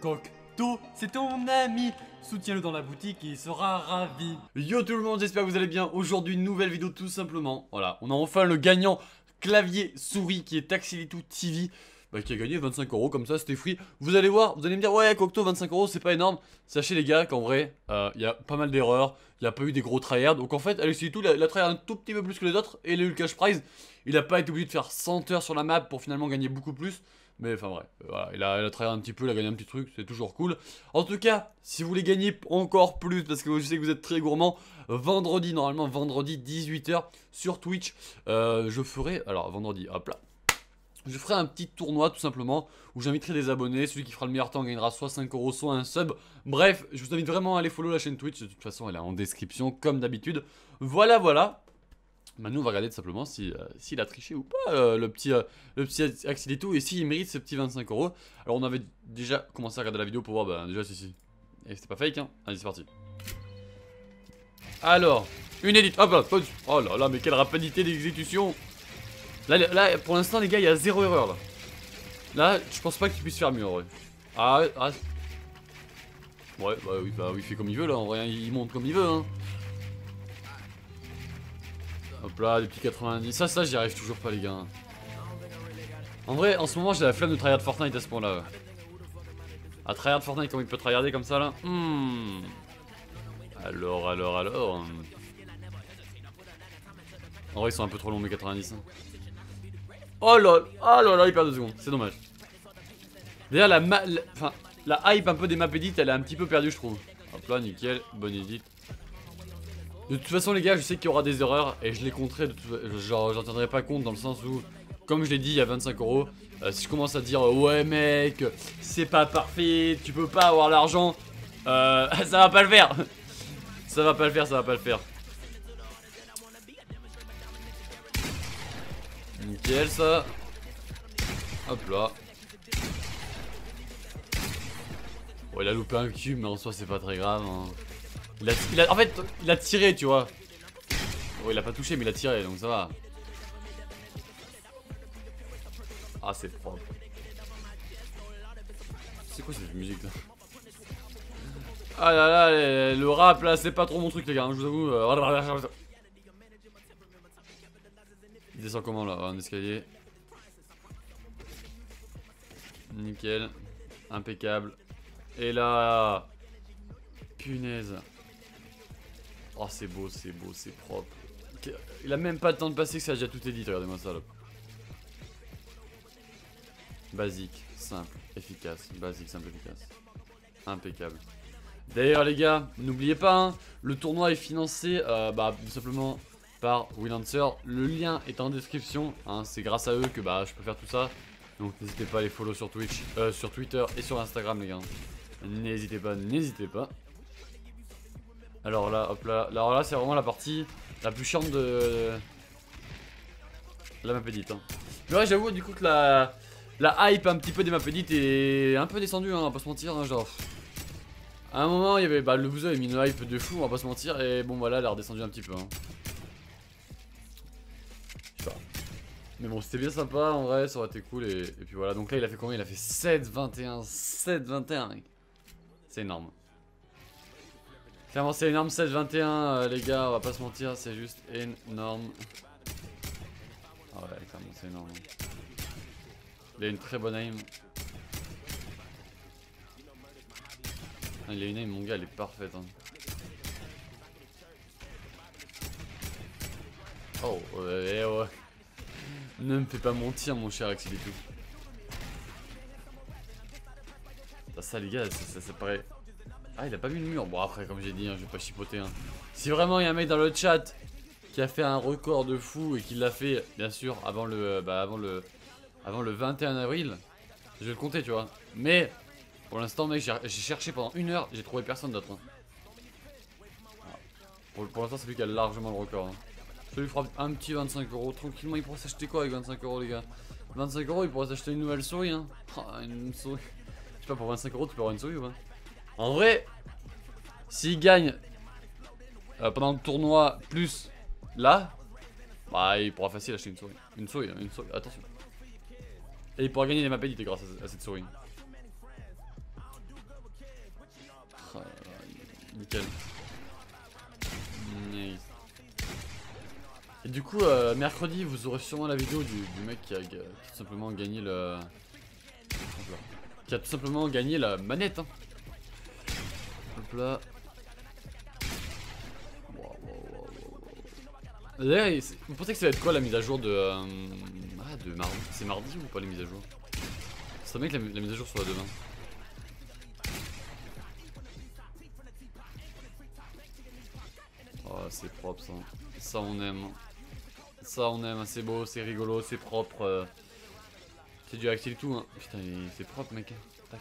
Coq. C'est ton ami, soutiens-le dans la boutique et il sera ravi. Yo tout le monde, j'espère que vous allez bien. Aujourd'hui, une nouvelle vidéo tout simplement. Voilà, on a enfin le gagnant clavier souris qui est Axelito TV, qui a gagné 25 € comme ça, c'était free. Vous allez voir, vous allez me dire, ouais Cocteau, 25 € c'est pas énorme. Sachez les gars qu'en vrai, il y a pas mal d'erreurs, il n'y a pas eu des gros tryhards. Donc en fait, Axelito, il a tryhard un tout petit peu plus que les autres et il a eu le cash prize. Il n'a pas été obligé de faire 100 heures sur la map pour finalement gagner beaucoup plus. Mais enfin bref, voilà, il a travaillé un petit peu, il a gagné un petit truc, c'est toujours cool. En tout cas, si vous voulez gagner encore plus, parce que je sais que vous êtes très gourmands, vendredi, normalement vendredi 18 h sur Twitch, je ferai, alors vendredi, hop là, je ferai un petit tournoi tout simplement, où j'inviterai des abonnés, celui qui fera le meilleur temps gagnera soit 5 €, soit un sub. Bref, je vous invite vraiment à aller follow la chaîne Twitch, de toute façon elle est en description comme d'habitude. Voilà, voilà. Maintenant, on va regarder tout simplement s'il a triché ou pas, le petit Axelito, et s'il mérite ce petit 25 €. Alors, on avait déjà commencé à regarder la vidéo pour voir, déjà, si. Et c'était pas fake, hein. Allez, c'est parti. Alors, une élite. Hop là, oh là là, mais quelle rapidité d'exécution. Là, pour l'instant, les gars, il y a zéro erreur, là. Là, je pense pas qu'il puisse faire mieux, en vrai. Ah. Ouais, bah, il fait comme il veut, là, en vrai. Il monte comme il veut, hein. Hop là, des petits 90. Ça j'y arrive toujours pas les gars. En vrai, en ce moment j'ai la flemme de tryhard Fortnite à ce point là. À tryhard Fortnite, comment il peut tryharder comme ça là, Alors. En vrai ils sont un peu trop longs mes 90 hein. Oh là là, il perd 2 secondes, c'est dommage. D'ailleurs la hype un peu des maps edit, elle a un petit peu perdu je trouve. Hop là, nickel, bonne edit. De toute façon les gars, je sais qu'il y aura des erreurs et je les compterai, genre j'en tiendrai pas compte dans le sens où, comme je l'ai dit, il y a 25 €, si je commence à dire ouais mec, c'est pas parfait, tu peux pas avoir l'argent, ça va pas le faire. Ça va pas le faire. Nickel ça. Hop là. Bon, il a loupé un cube mais en soi c'est pas très grave hein. En fait, il a tiré, tu vois. Oh, il a pas touché, mais il a tiré, donc ça va. Ah, c'est propre. C'est quoi cette musique là? Ah là là, le rap là, c'est pas trop mon truc, les gars, hein, je vous avoue. Il descend comment là? Un escalier. Nickel. Impeccable. Et là. Punaise. Oh c'est beau, c'est propre. Il a même pas le temps de passer que ça a déjà tout est dit, regardez-moi ça là. Basique, simple, efficace. Basique, simple, efficace. Impeccable. D'ailleurs les gars, n'oubliez pas, hein, le tournoi est financé tout simplement par WeeLancer. Le lien est en description, hein, c'est grâce à eux que je peux faire tout ça. Donc n'hésitez pas à les follow sur Twitch, sur Twitter et sur Instagram les gars. N'hésitez pas. Alors là, hop là, alors là c'est vraiment la partie la plus chiante de la map edit hein. Mais ouais j'avoue du coup que la hype un petit peu des map edit est un peu descendue hein, on va pas se mentir hein, genre. À un moment il y avait le bousin avait mis une hype de fou, on va pas se mentir, et bon voilà elle a redescendu un petit peu hein. Mais bon c'était bien sympa en vrai, ça aurait été cool et puis voilà, donc là il a fait combien? Il a fait 7-21 mec. C'est énorme. Clairement c'est énorme, 7-21 les gars, on va pas se mentir, c'est juste énorme. Ah ouais clairement c'est énorme. Il a une très bonne aim. Ah, il a une aim mon gars, elle est parfaite hein. Oh ouais. Ne me fais pas mentir mon cher Axelito. Ça les gars, ça paraît. Ah il a pas vu le mur, bon après comme j'ai dit hein, je vais pas chipoter hein. Si vraiment il y a un mec dans le chat qui a fait un record de fou et qui l'a fait bien sûr avant le 21 avril, je vais le compter tu vois. Mais pour l'instant mec j'ai cherché pendant 1 heure, j'ai trouvé personne d'autre hein. Pour l'instant c'est lui qui a largement le record hein. Je lui frappe un petit 25 € tranquillement, il pourrait s'acheter quoi avec 25 € les gars? 25 € il pourrait s'acheter une nouvelle souris hein. Oh, une souris. Je sais pas, pour 25 € tu peux avoir une souris ou pas? En vrai, s'il gagne pendant le tournoi plus là, il pourra facile acheter une souris. Une souris, attention. Et il pourra gagner les maps éditées grâce à cette souris. nickel. Nice. Et du coup, mercredi, vous aurez sûrement la vidéo du mec qui a tout simplement gagné le... Qui a tout simplement gagné la manette, hein. Hop là. D'ailleurs, vous pensez que ça va être quoi la mise à jour de... Ah, de mardi. C'est mardi ou pas les mises à jour? Ça me dit que la mise à jour sera demain. Oh, c'est propre ça. Ça on aime. Ça on aime, c'est beau, c'est rigolo, c'est propre. C'est du Axelito, hein. Putain, c'est propre mec. Tac,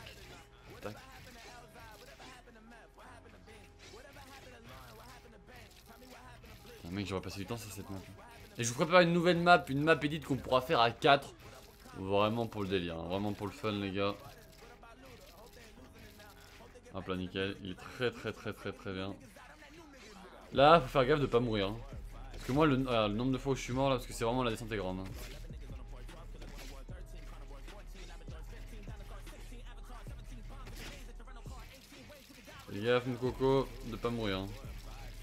tac. Mec, j'aurais passé du temps sur cette map. Et je vous prépare une map edit qu'on pourra faire à 4. Vraiment pour le délire, hein. Vraiment pour le fun, les gars. Hop là, nickel. Il est très bien. Là, faut faire gaffe de pas mourir, hein. Parce que moi, le nombre de fois où je suis mort là, parce que c'est vraiment la descente est grande, hein. Fais gaffe, mon coco, de pas mourir, hein.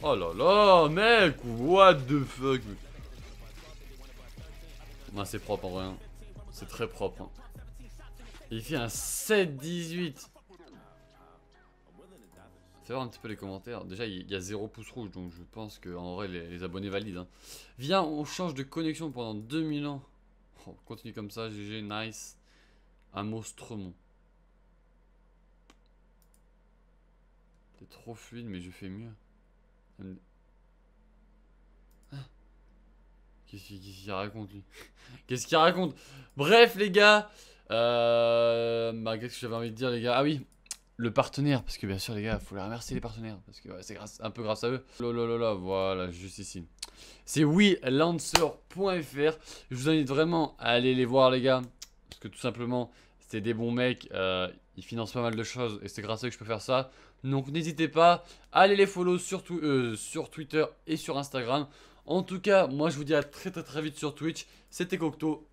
Oh là là, mec, what the fuck. Non, c'est propre en vrai, hein. C'est très propre, hein. Il fait un 7-18. Fais voir un petit peu les commentaires. Déjà, il y a 0 pouce rouge, donc je pense qu'en vrai, les abonnés valident, hein. Viens, on change de connexion pendant 2000 ans. Oh, continue comme ça, GG, nice. Un monstremont. T'es trop fluide, mais je fais mieux. Ah. Qu'est-ce qu'il raconte lui? Qu'est-ce qu'il raconte? Bref les gars, qu'est-ce que j'avais envie de dire les gars? Ah oui, le partenaire, parce que bien sûr les gars, faut les remercier les partenaires, parce que ouais, c'est un peu grâce à eux. Lolololo, voilà, juste ici. C'est WeeLancer.fr. Je vous invite vraiment à aller les voir les gars, parce que tout simplement, c'est des bons mecs, ils financent pas mal de choses et c'est grâce à eux que je peux faire ça. Donc n'hésitez pas, allez les follow sur Twitter et sur Instagram. En tout cas, moi je vous dis à très vite sur Twitch. C'était Cocteau.